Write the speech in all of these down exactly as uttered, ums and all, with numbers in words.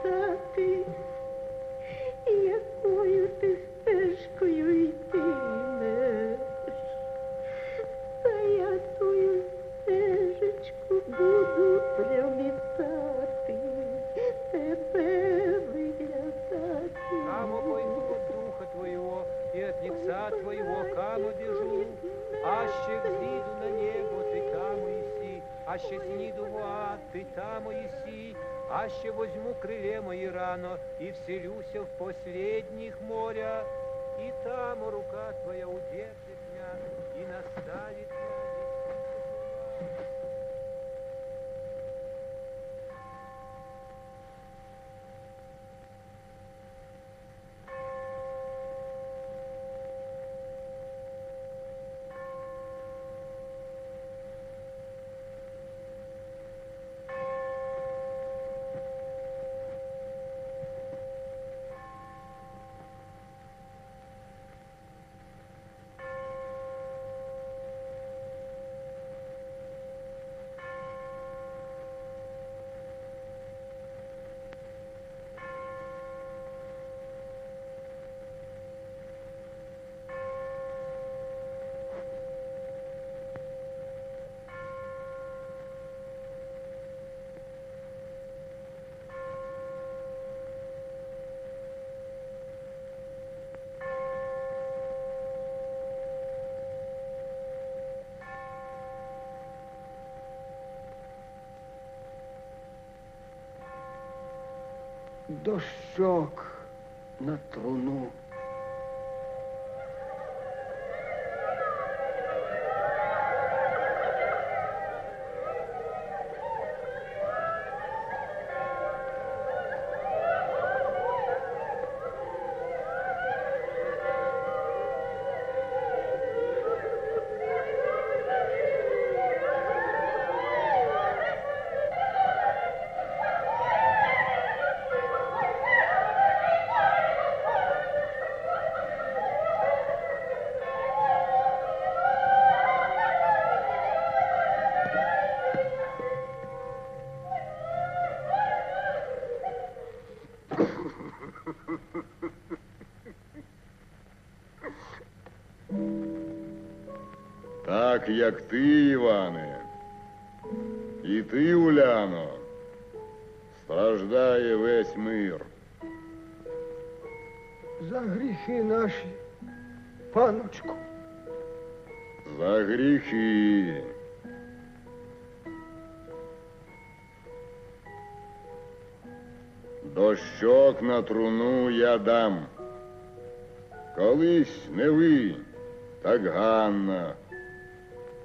стати, якою ти стежкою йтимеш. Та я твою стежечку буду промітати, тебе виглядати. Мамо, пойду от духа твоего и от лица твоего каму держу, аще взійду на небо ти каму іси, аще сніду в ад ти таму іси, аще возьму криле мої рано і вселюся в последніх моря, і там рука твоя удержить меня і наставить меня. Дощок на труну. Так, як ти, Іване, і ти, Уляно, страждає весь мир. За гріхи наші, паночку. За гріхи. Дощок на труну я дам. Колись не ви, так Ганна.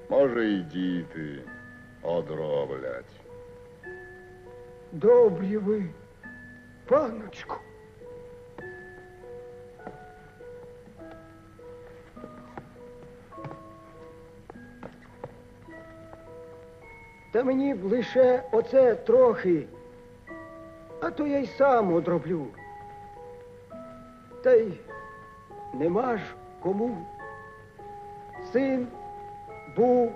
Може, і діти одроблять. Добрі ви, паночку. Та мені б лише оце трохи, а то я й сам одроблю. Та й нема ж кому. Син був,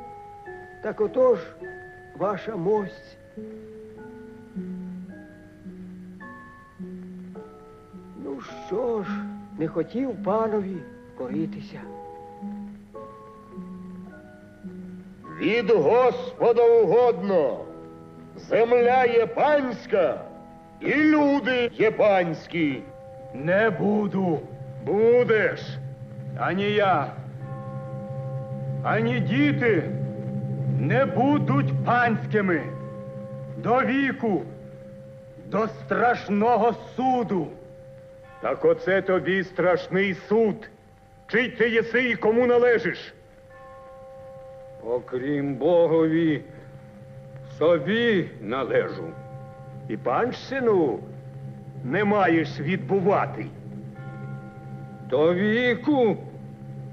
так отож ваша мость. Ну що ж, не хотів панові коритися. Від Господа угодно, земля є панська і люди є панські. Не буду. Будеш, ані я, ані діти не будуть панськими до віку, до страшного суду. Так оце тобі страшний суд. Чий ти єси і кому належиш? Окрім Богові, собі належу. І панщину не маєш відбувати. До віку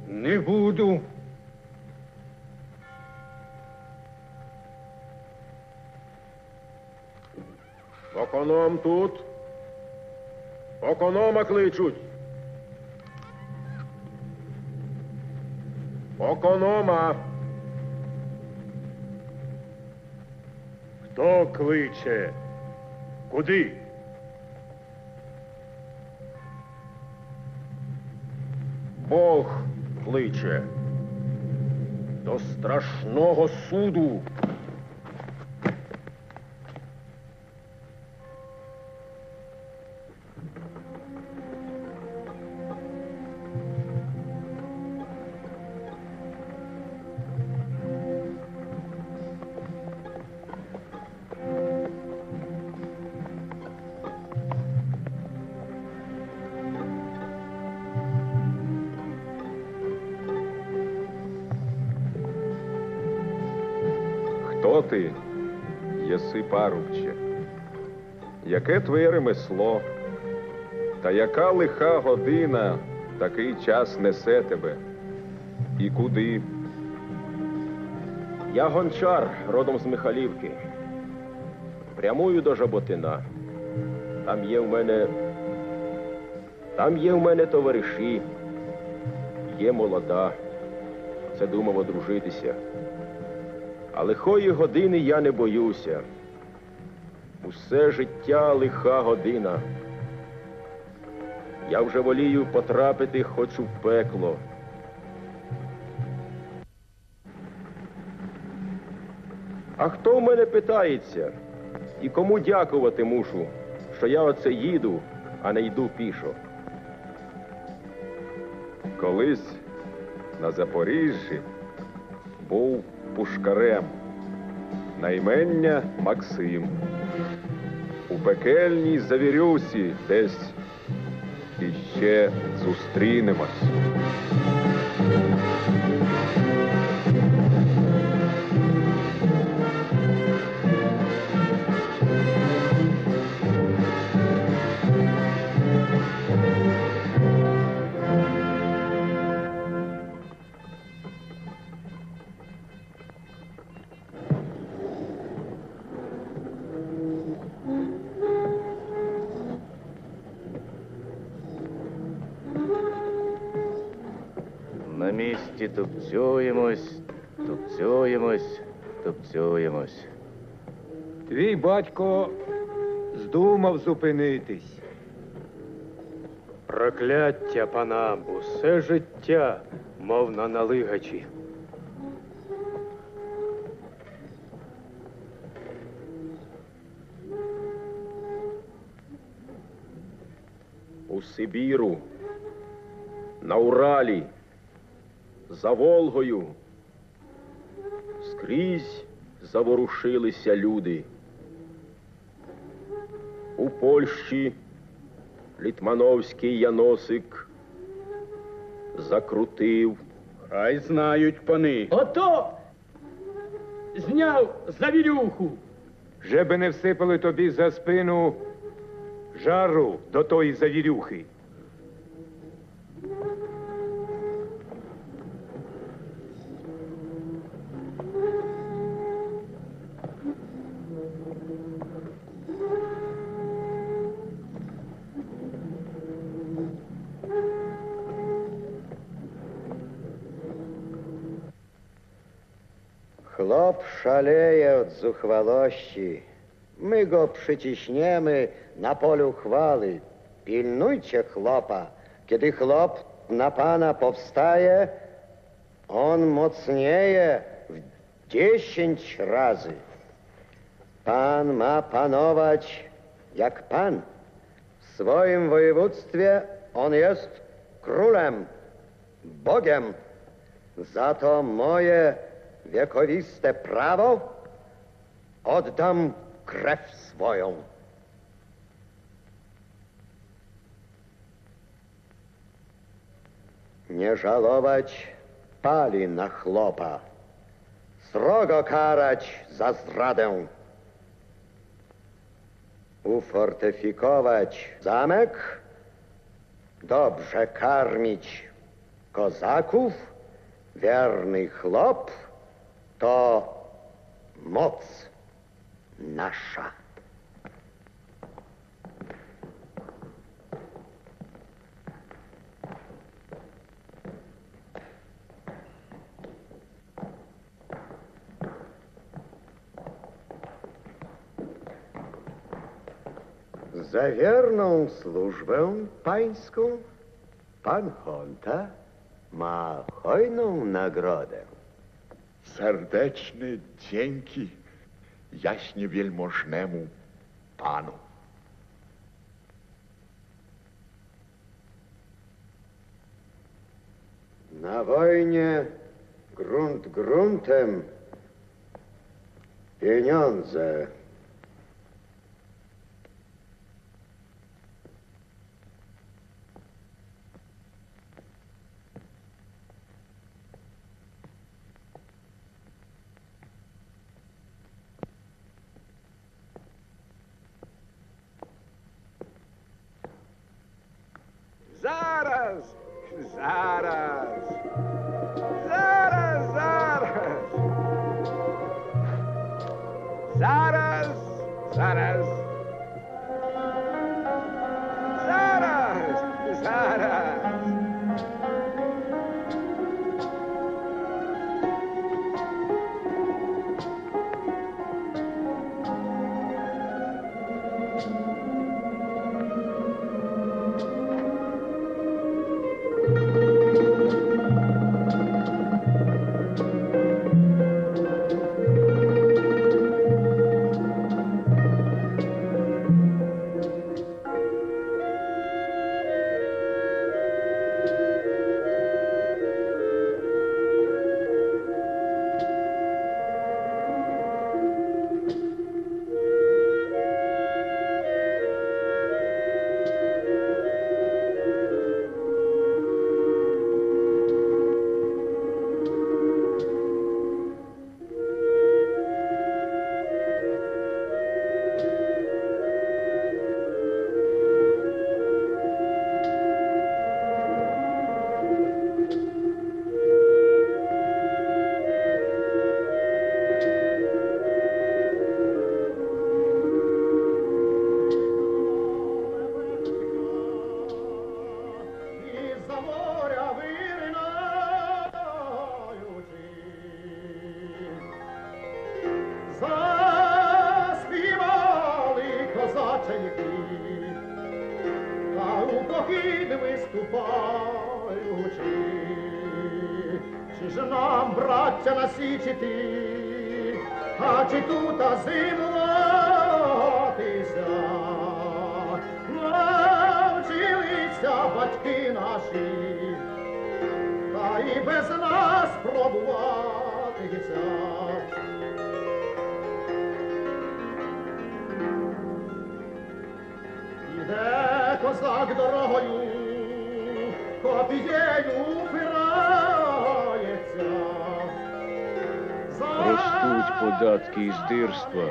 не буду. Оконом тут. Оконома кличуть. Оконома. Хто кличе? Куди? Бог кличе до страшного суду. Ти єси парубче, яке твоє ремесло, та яка лиха година такий час несе тебе, і куди? Я гончар, родом з Михалівки. Прямую до Жаботина. Там є в мене... Там є в мене товариші. Є молода. Це думав одружитися. А лихої години я не боюся. Усе життя лиха година. Я вже волію потрапити хоч у пекло. А хто в мене питається? І кому дякувати мушу, що я оце їду, а не йду пішо? Колись на Запоріжжі був пушкарем, на імення Максим. У пекельній завірюсі десь іще зустрінемось. Тупцюємось, тупцюємось, тупцюємось. Твій батько здумав зупинитись. Прокляття панам, усе життя, мов на налигачі. У Сибіру, на Уралі, за Волгою скрізь заворушилися люди. У Польщі Літмановський Яносик закрутив. Хай знають пани. Ото зняв завірюху. Вже би не всипали тобі за спину жару до тої завірюхи. Хлоп шалеє від зухвалощі. Ми го przyciśniemy na polu chwały. Pilnujcie chłopa. Kiedy chłop na pana powstaje, on mocnieje w dziesięć razy. Pan ma panować jak pan. W swoim województwie on jest królem, bogiem. Za to moje wiekowiste prawo oddam krew swoją. Nie żałować pali na chłopa, srogo karać za zdradę, ufortyfikować zamek, dobrze karmić kozaków, wierny chłop to moc nasza. Za wierną służbę pańską pan honta ma hojną nagrodę. Serdeczne dzięki jaśnie wielmożnemu panu. Na wojnie grunt gruntem, pieniądze. Zaraz, zaraz, zaraz, zaraz, zaraz, zaraz, zaraz, zaraz.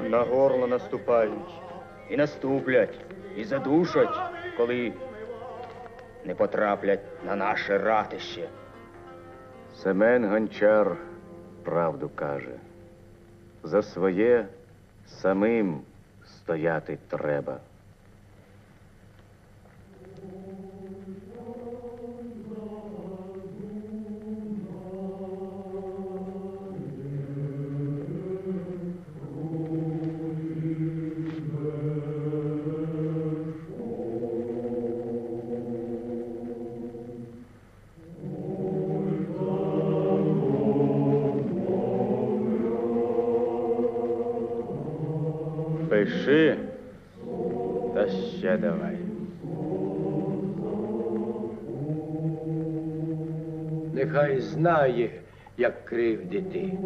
На горло наступають. І наступлять, і задушать, коли не потраплять на наше ратище. Семен Гончар правду каже. За своє самим стояти треба. Знає, як кривдити.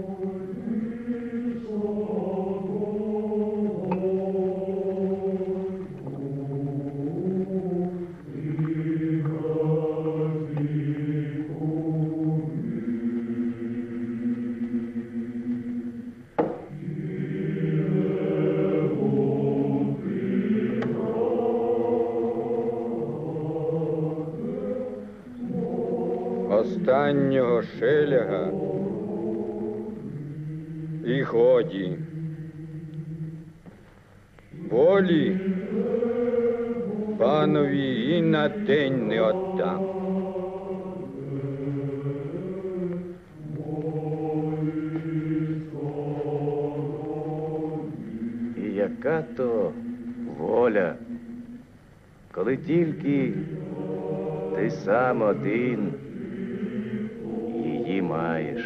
Останнього шеляга і ході. Волі панові і на день не отдам. І яка то воля, коли тільки ти сам один маєш.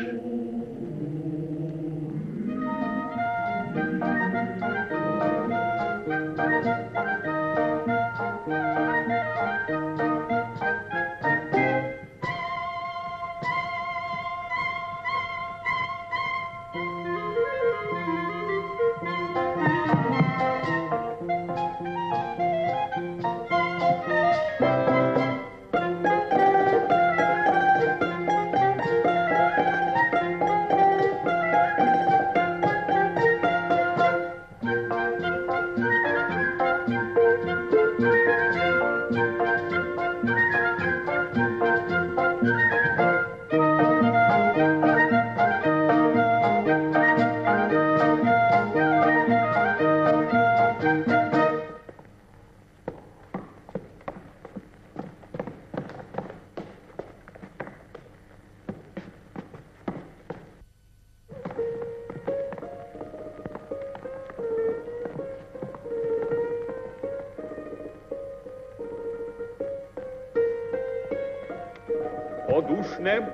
Подушне,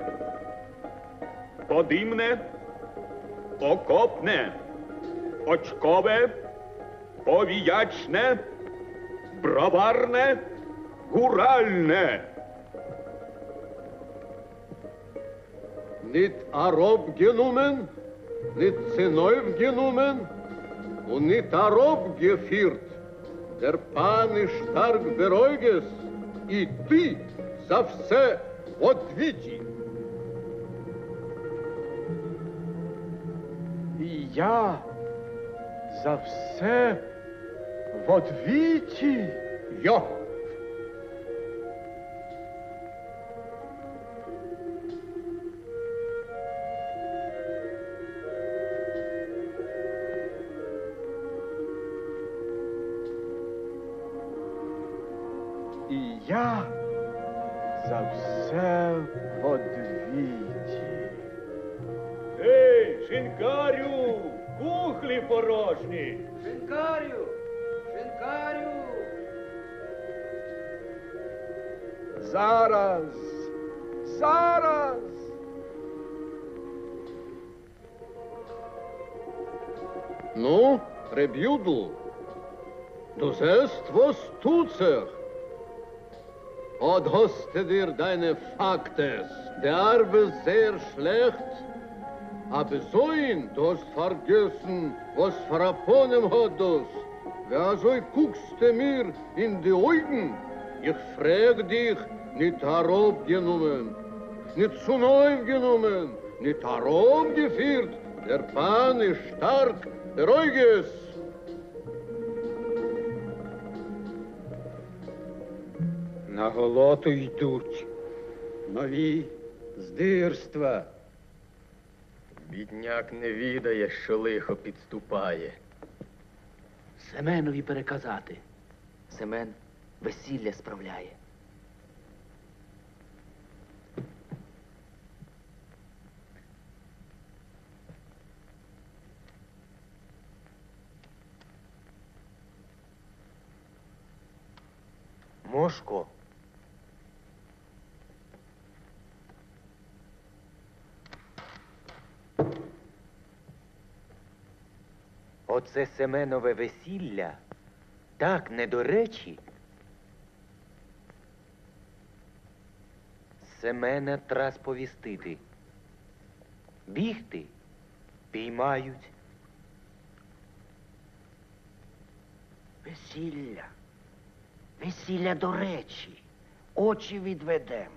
подимне, окопне, очкове, повіячне, броварне, гуральне. Нит ароб генумен, нит ценойв генумен, у нит ароб гефирт, дер пани штарк беройгес, і ти за все одвічі. І я за все одвічі. Йо. І я за все одвічі. Ей, шинкарю, кухлі порожні! Шинкарю, шинкарю! Зараз, зараз! Ну, реб'юду, дозество стуцех. Od hoste dir deine Faktes. Der Arbe sehr schlecht, aber so ihn, du hast vergessen, was Fraponem hat das. Wer so guckst du mir in die Augen? Ich frag dich, nicht herob genommen, nicht zu neu genommen, nicht herob geführt. Der Pan ist stark, beruhig es. На голоту йдуть нові здирства. Бідняк не відає, що лихо підступає. Семенові переказати. Семен весілля справляє. Мошко. Оце Семенове весілля так не до речі. Семена треба сповістити. Бігти піймають. Весілля. Весілля до речі. Очі відведем.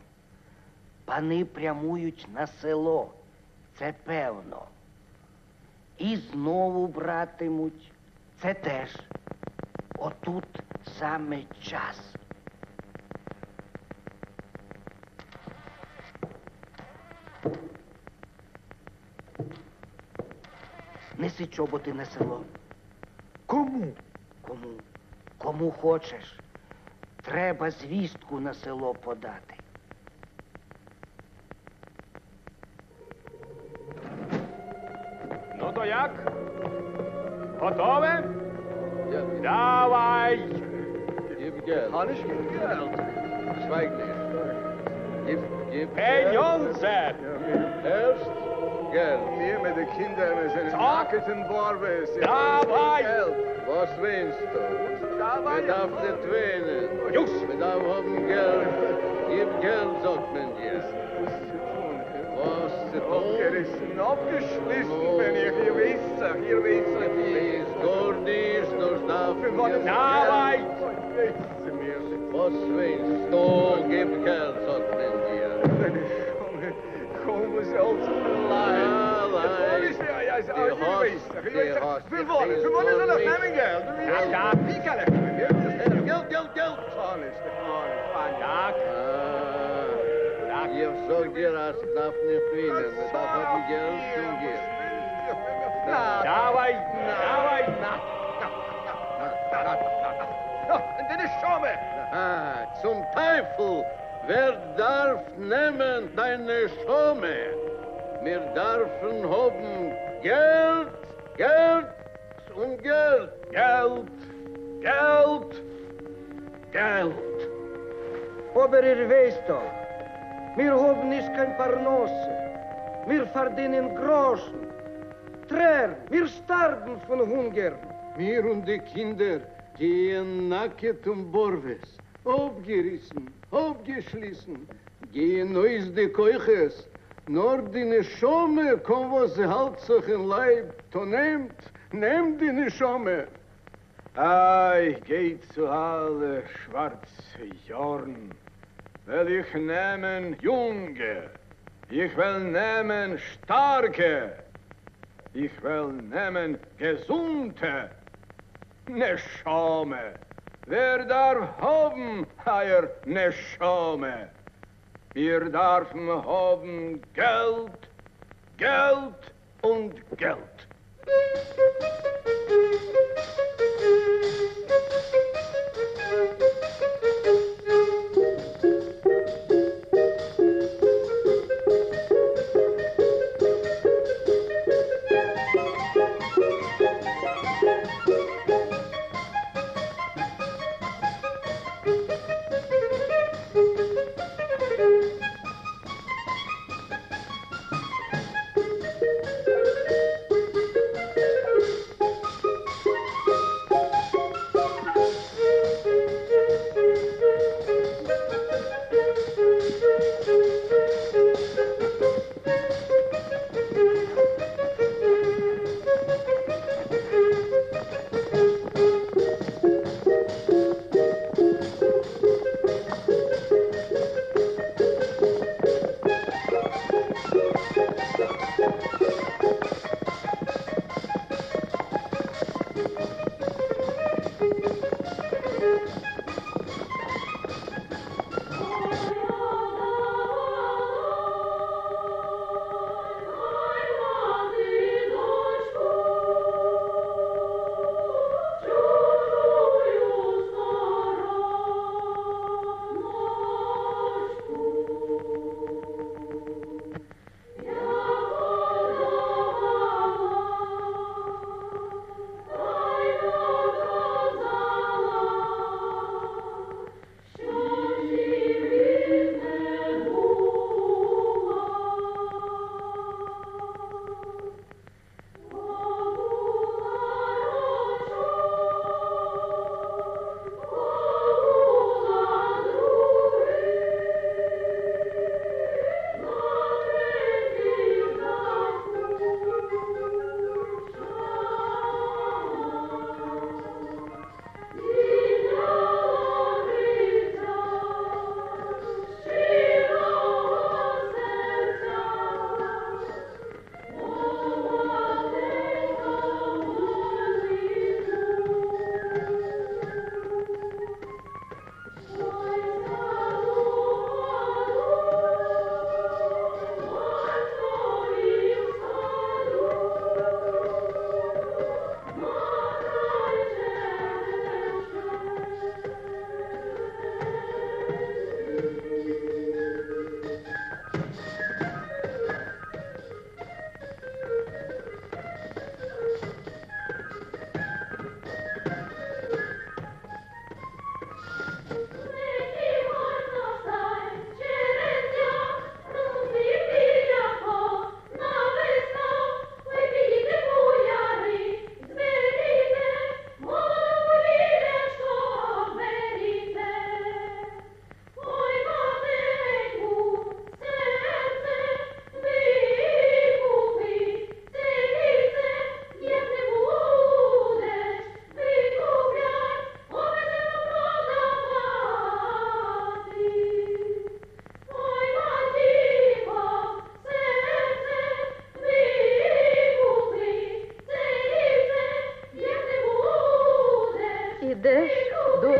Пани прямують на село. Це певно. І знову братимуть. Це теж. Отут саме час. Неси чоботи на село. Кому? Кому? Кому хочеш. Треба звістку на село подати. Ну то як? Готове? Yeah. Давай! Ганечки, Ганечки, Ганечки. Pieniądze! Co? Dawaj! Już! Aufgerissen, aufgeschlissen, wenn ihr hier wisst, hier wisst, wie es gut ist, das darf ich nicht. Arbeit! Was willst du? Gib Geld, sagt man dir. Komm, es ist auch zu verleihen. Die hast du. Wir wollen, wir wollen so das nehmen Geld. Ja, ja, wie kann ich? Geld, Geld, Geld. Я все где раз дав не принят, дав один делал другие. Давай, давай, на, на, на, на, на, на. Это не шоме. А, zum Teufel, wer darf nehmen deine Schome? Wir dürfen haben Geld, Geld und Geld, Geld, Geld, Geld. Aber ihr wisst doch. Mir hoben ist kein Parnasse, mir verdienen Groschen, Tränen, wir starben von Hunger. Mir und die Kinder gehen nackt um Borwes, aufgerissen, aufgeschlissen, gehen aus die Keuches, nur die Schome kommt, was sie halt sich im Leib, to nehmt, nehmt die Schome. Ah, ich geh zu Halle, schwarze Jorn. Will ich nehmen Junge, ich will nehmen Starke, ich will nehmen Gesunde, ne Schome. Wer darf haben, Herr, ne Schome? Wir dürfen haben Geld, Geld und Geld.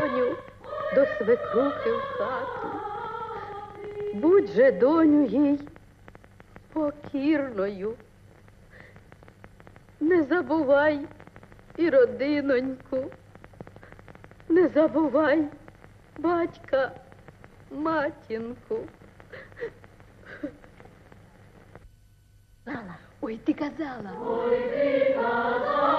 доню до свекрухи в хату. Будь же, доню, їй покірною. Не забувай і родиноньку, не забувай батька, матінку. Лала, ой, ти казала. Ой, ти казала.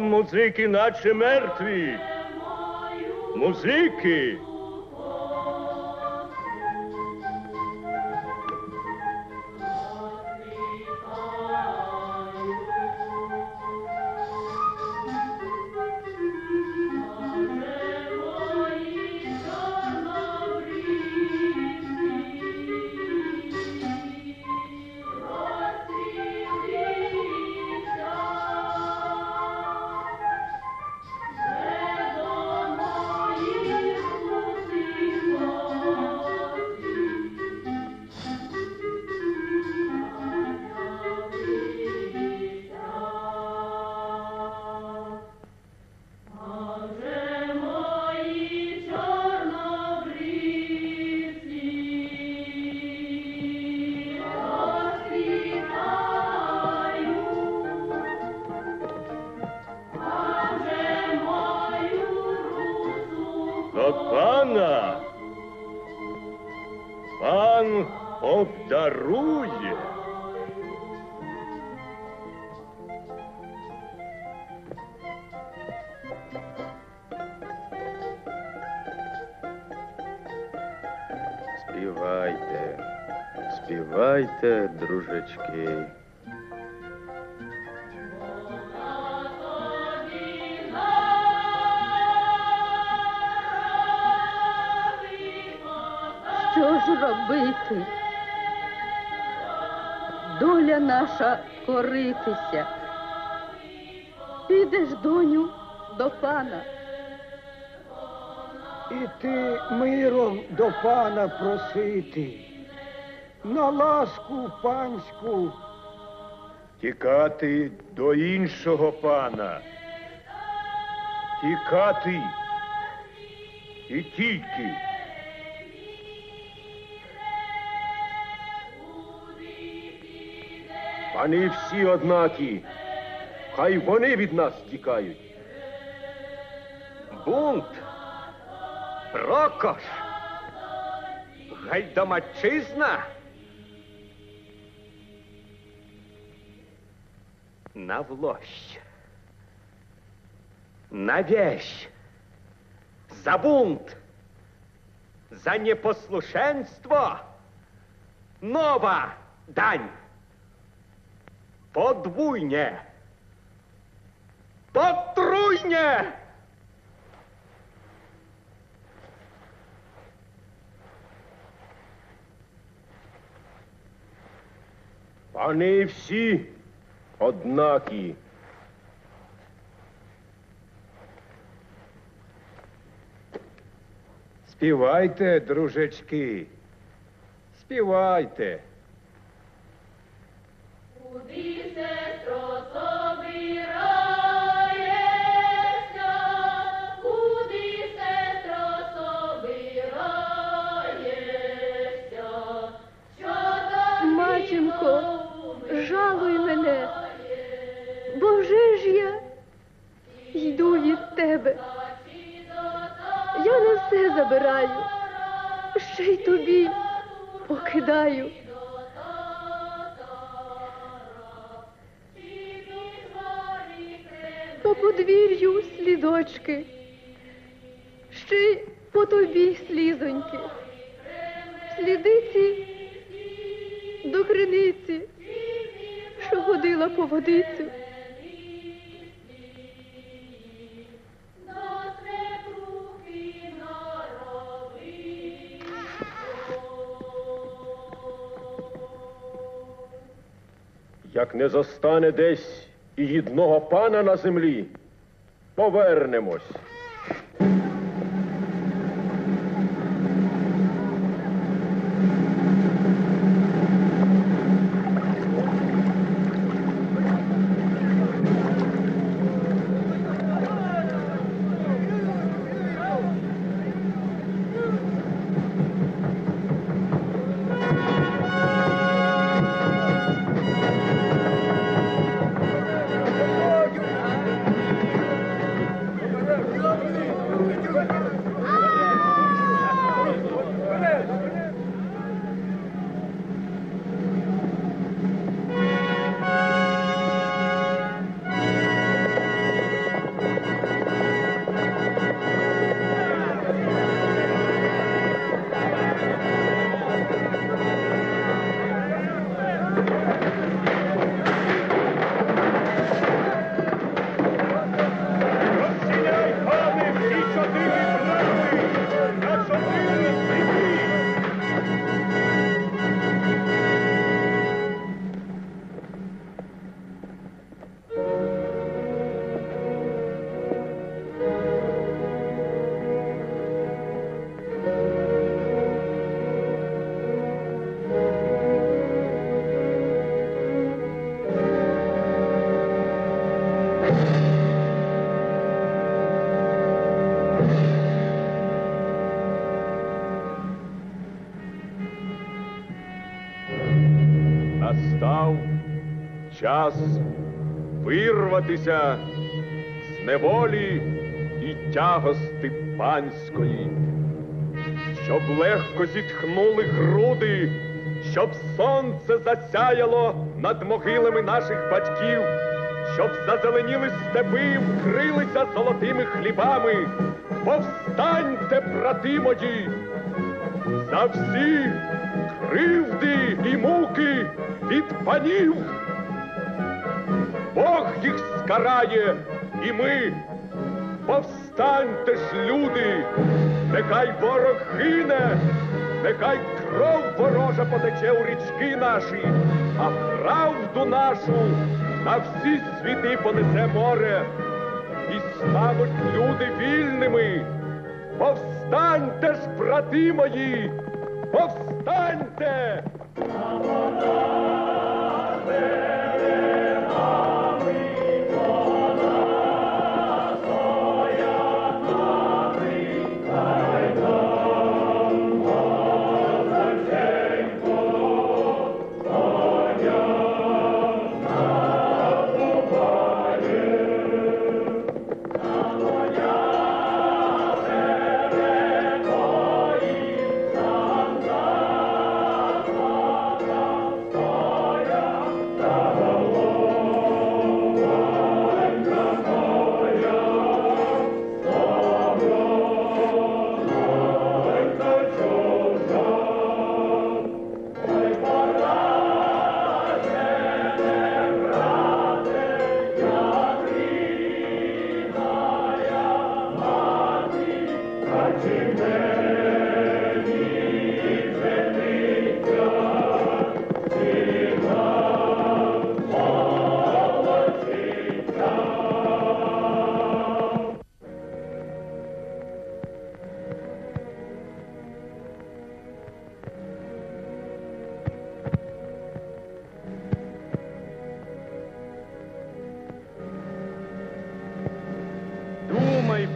Музики наче мертві. Музики. Співайте, дружечки. Що ж робити? Доля наша коритися. Підеш, доню, до пана. І ти миром до пана просити. На ласку панську. Тікати до іншого пана. Тікати. І тільки. Пани всі однакі. Хай вони від нас тікають. Бунт. Прокош. Гайдамачизна. На влощ, на вещь, за бунт, за непослушенство нова дань. Подвуйне, потруйне. Пани всі однакі. Співайте, дружечки, співайте. Куди сестро собираєшся? Куди сестро собираєшся? тобі покидаю. По подвір'ю слідочки, ще й по тобі слізоньки, слідиці до криниці, що водила по водицю. Як не застане десь і гідного пана на землі, повернемось. Час вирватися з неволі і тягости панської, щоб легко зітхнули груди, щоб сонце засяяло над могилами наших батьків, щоб зазеленіли степи, вкрилися золотими хлібами. Повстаньте, брати мої, за всі кривди і муки від панів! Бог їх скарає, і ми. Повстаньте ж, люди, нехай ворог гине, нехай кров ворожа потече у річки наші, а правду нашу на всі світи понесе море, і стануть люди вільними. Повстаньте ж, брати мої, повстаньте!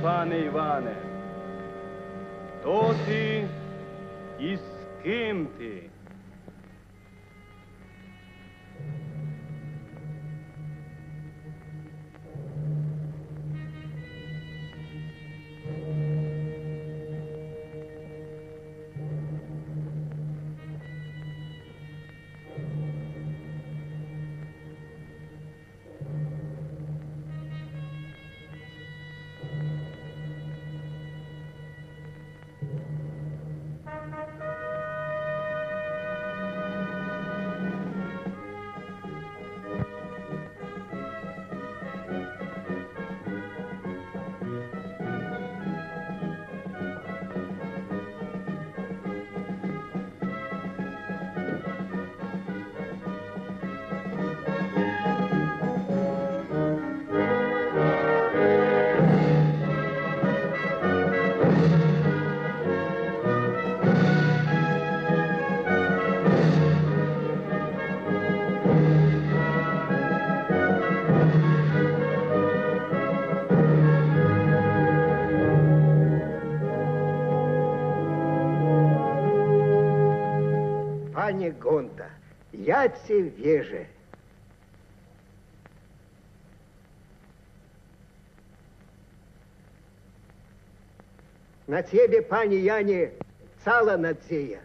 Пане Іване, хто ти і з ким ти? panie Gonta, ja cię wierzę. Na ciebie, panie Janie, cała nadzieja.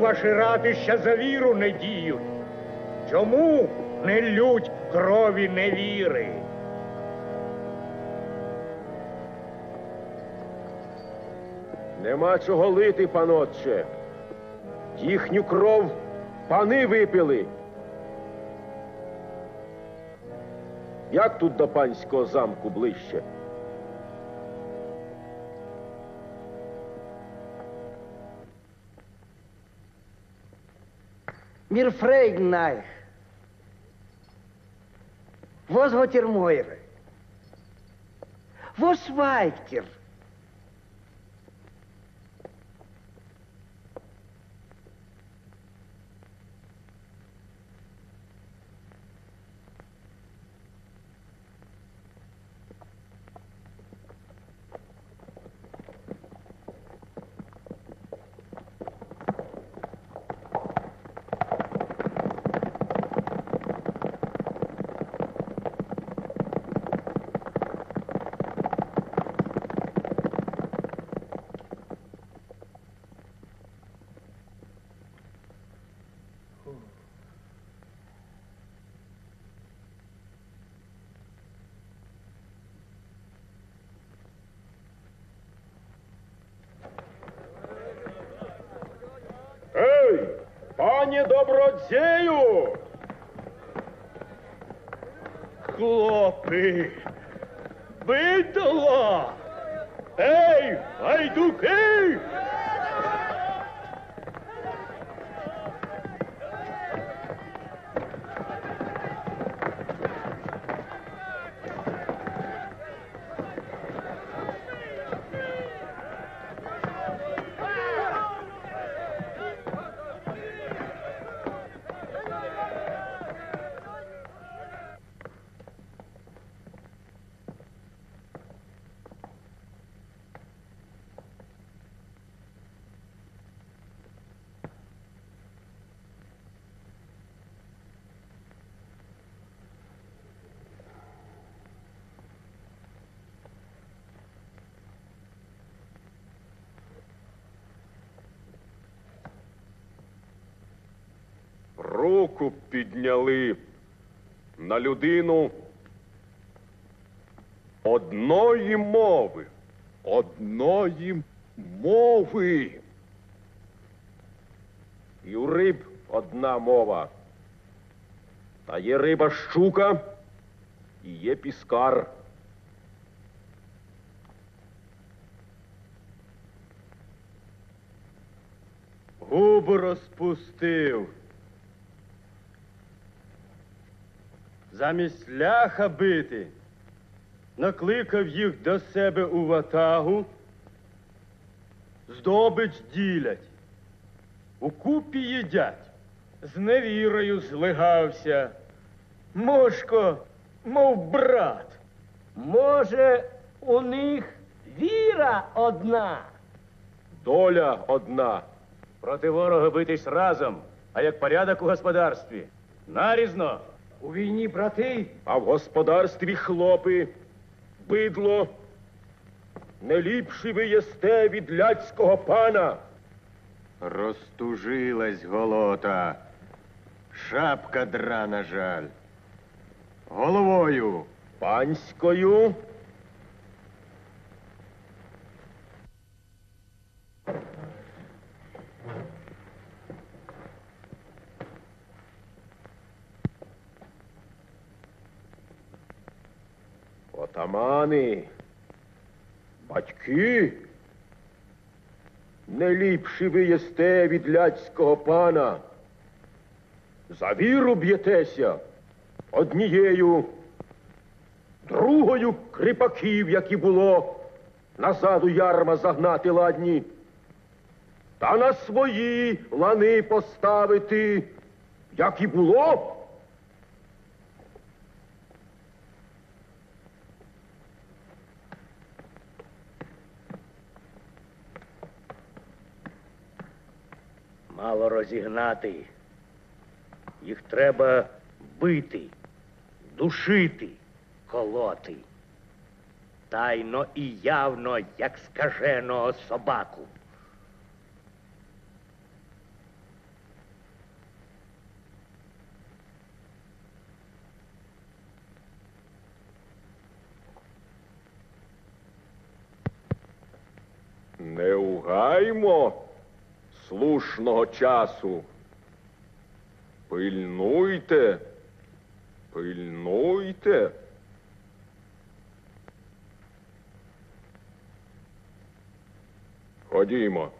Ваші ратища за віру не діють. Чому не лють крові невіри? Нема чого лити, панотче. Їхню кров пани випили. Як тут до панського замку ближче? Мір фрейд найх. Возготір мойре. Восвайтір. Добродію! Хлопи! Бидло! Ей, гайдуки! Руку підняли на людину одної мови, одної мови. І у риб одна мова. Та є риба щука і є піскар. Губи розпустив. Замість ляха бити, накликав їх до себе у ватагу, здобич ділять, укупі їдять, з невірою злигався. Мошко, мов брат. Може, у них віра одна? Доля одна. Проти ворога битись разом, а як порядок у господарстві. Нарізно. У війні брати, а в господарстві хлопи, бидло. Не ліпші ви єсте від ляцького пана. Розтужилась голота, шапка драна жаль. Головою панською. Отамани, батьки, не ліпші ви єсте від ляцького пана. За віру б'єтеся однією, другою кріпаків, як і було, назад у ярма загнати ладні, та на свої лани поставити, як і було. Мало розігнати, їх треба бити, душити, колоти. Тайно і явно, як скаженого собаку. Не угаймо слушного часу. Пильнуйте, пильнуйте. Ходімо.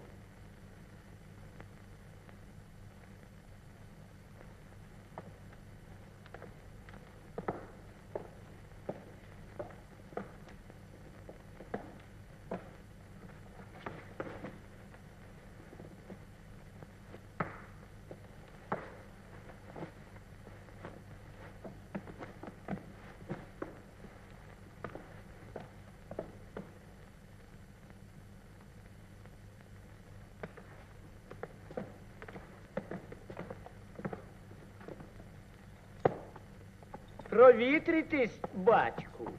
Провітритись, батьку,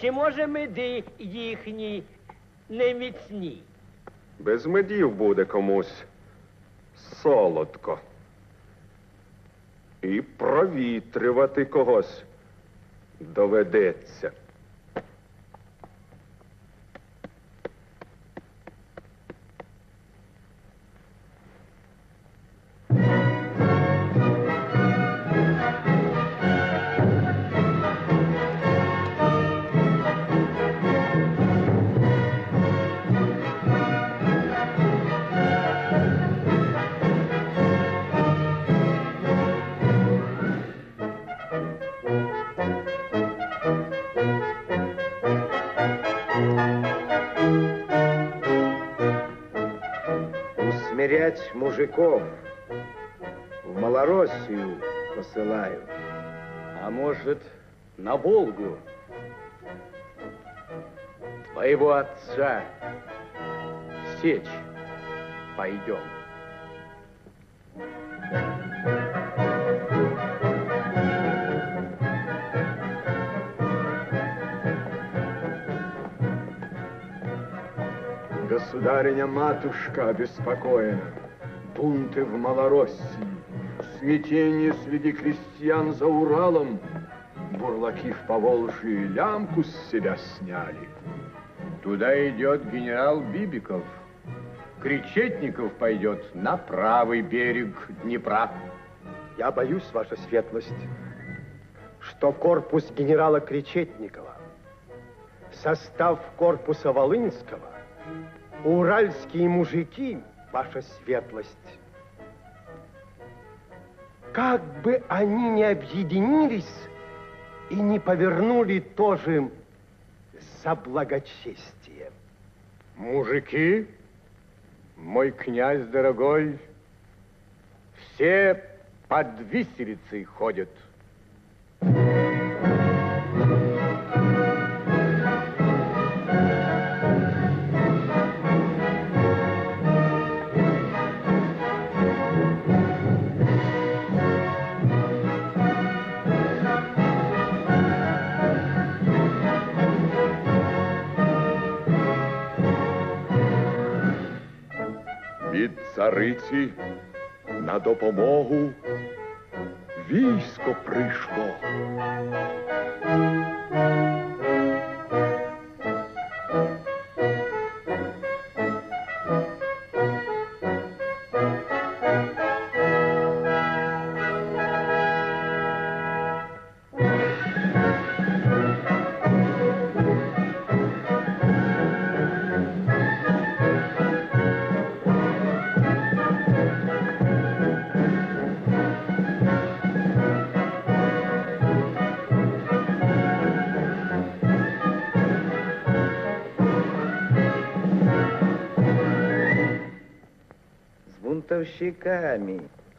чи, може, меди їхні не міцні? Без медів буде комусь солодко. І провітрювати когось доведеться. Мужиков в Малороссию посылаю. А может, на Волгу? Твоего отца сечь пойдем. Государиня-матушка обеспокоена. Бунты в Малороссии, смятение среди крестьян за Уралом. Бурлаки в Поволжье лямку с себя сняли. Туда идет генерал Бібіков. Кречетников пойдет на правый берег Днепра. Я боюсь, ваша светлость, что корпус генерала Кречетникова, состав корпуса Волынского, уральские мужики, ваша светлость, как бы они ни объединились и не повернули тоже за благочестие. Мужики, мой князь дорогой, все под виселицей ходят. Цариці на допомогу військо прийшло.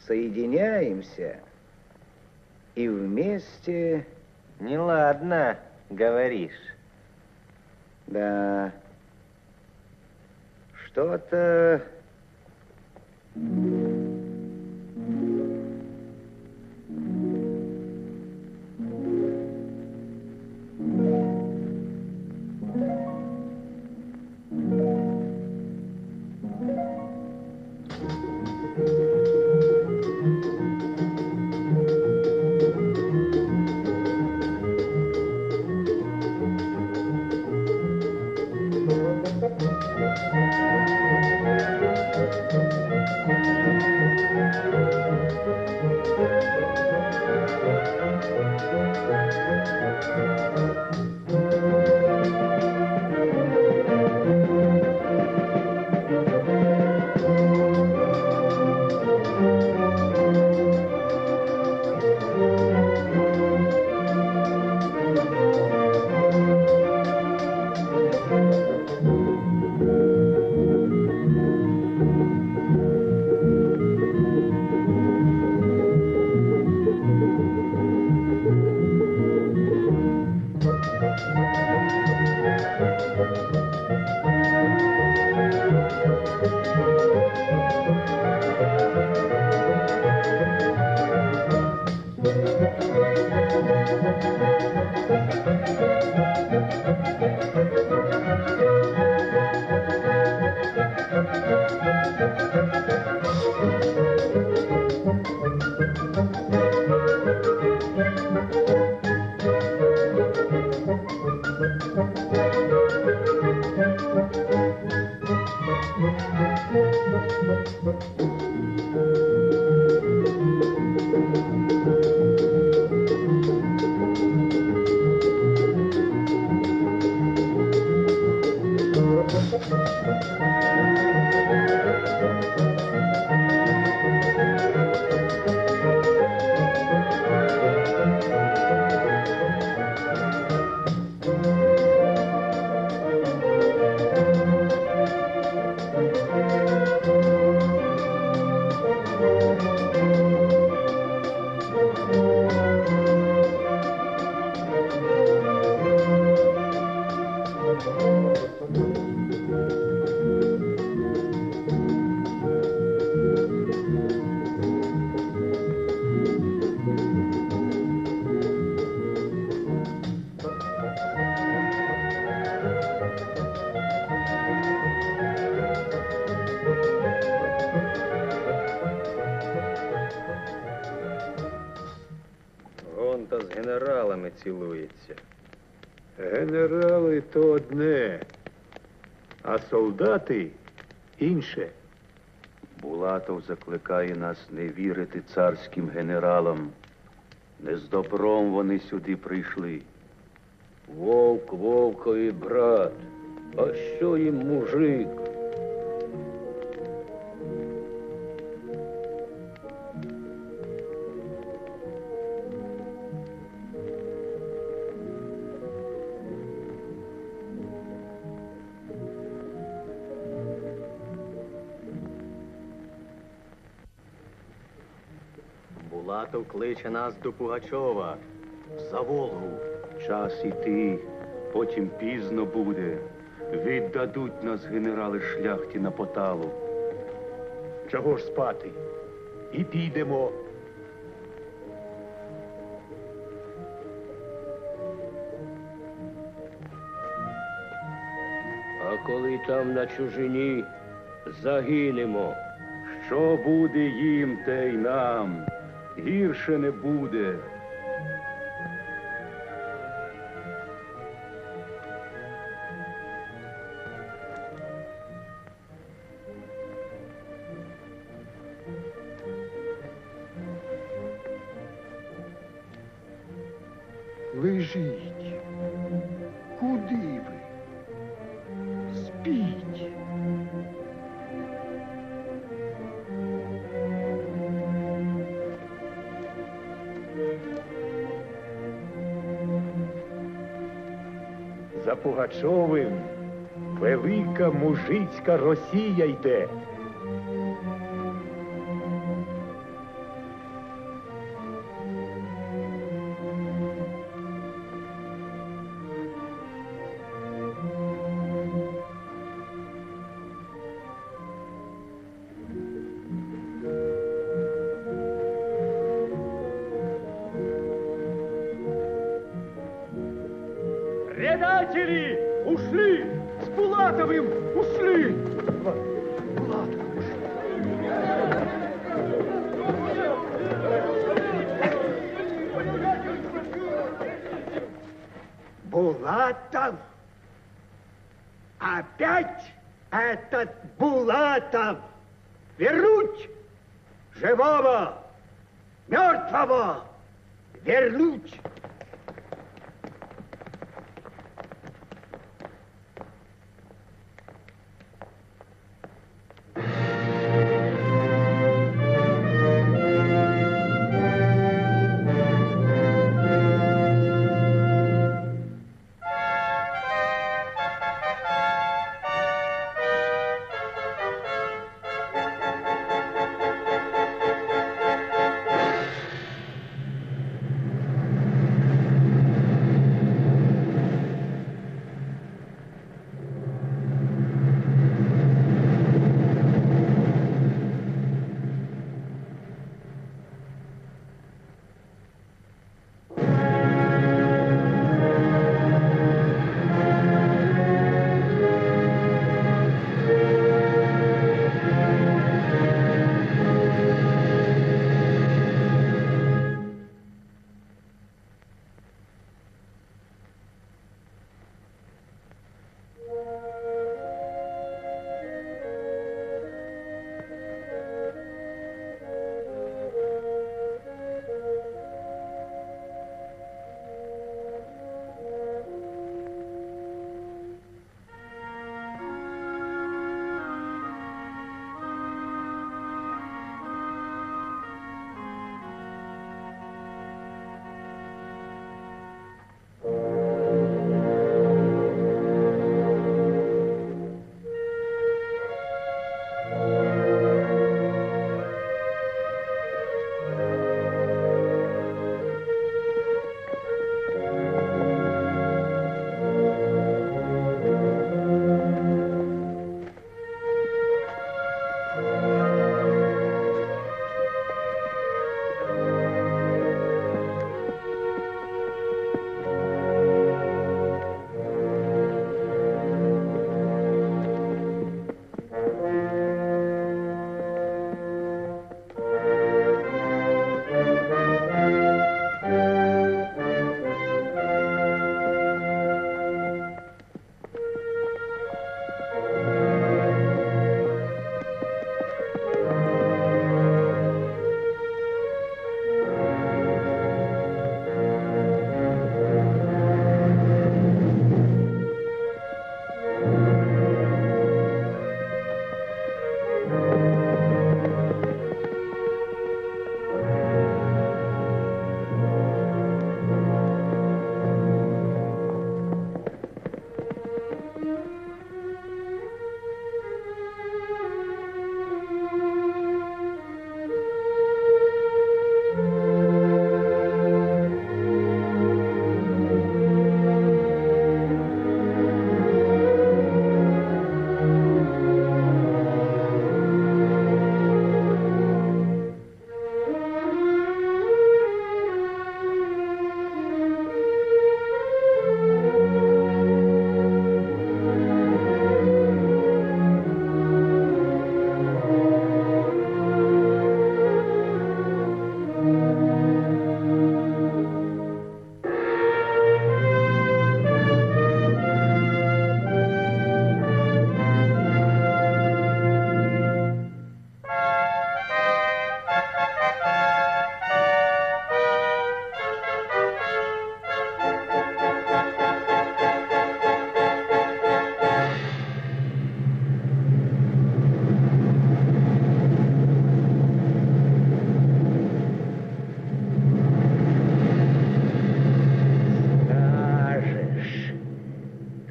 Соединяемся и вместе... Неладно, говоришь. Да. Что-то... Цілується. Генерали то одне, а солдати інше. Булатов закликає нас не вірити царським генералам. Не з добром вони сюди прийшли. Вовк вовкові брат, а що їм мужик? Булатов кличе нас до Пугачова, за Волгу. Час іти, потім пізно буде. Віддадуть нас генерали шляхті на поталу. Чого ж спати? І підемо. А коли там на чужині загинемо, що буде їм, те й нам. Гірше не буде. Лежіть. Куди ви? Спіть. За Пугачовим велика мужицька Росія йде. Ушли! С Булатовым! Ушли! Булатов! Булатов! Опять этот Булатов! Вернуть живого, мертвого! Вернуть!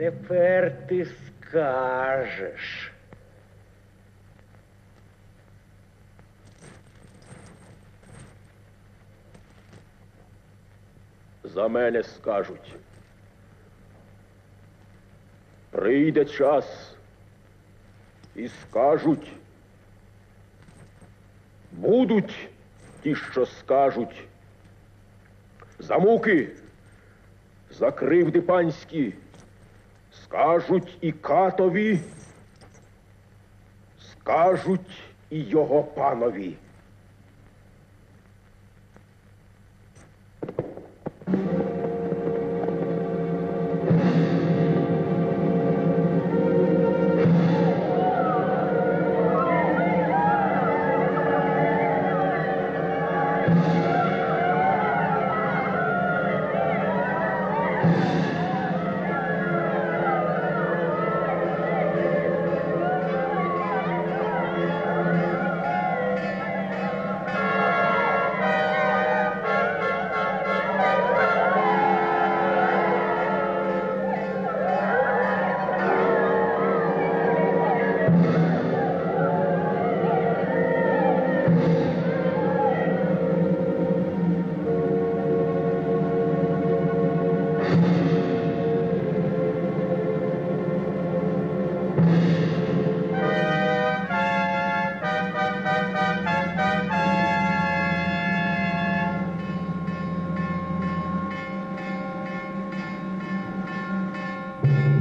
Тепер ти скажеш. За мене скажуть. Прийде час і скажуть. Будуть ті, що скажуть. За муки, за кривди панські скажуть і Катові, скажуть і його панові. Thank you.